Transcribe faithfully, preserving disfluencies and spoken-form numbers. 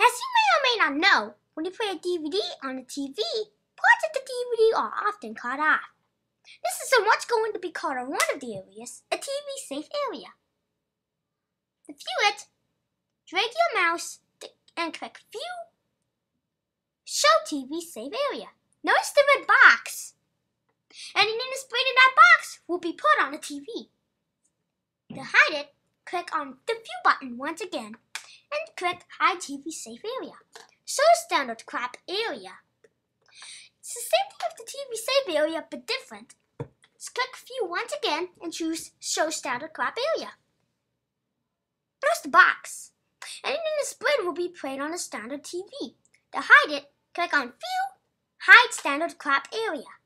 As you may or may not know, when you play a D V D on the T V, parts of the D V D are often cut off. This is so much going to be called a one of the areas, a T V-safe area. To view it, drag your mouse and click View, Show T V-safe area. Notice the red box. Anything displayed in that box will be put on the T V. To hide it, click on the View button once again and click Hide T V-safe area. Show standard crop area. It's the same thing with the T V safe area, but different. Just click View once again and choose Show Standard Crop Area. Press the box. Anything displayed will be played on a standard T V. To hide it, click on View, Hide Standard Crop Area.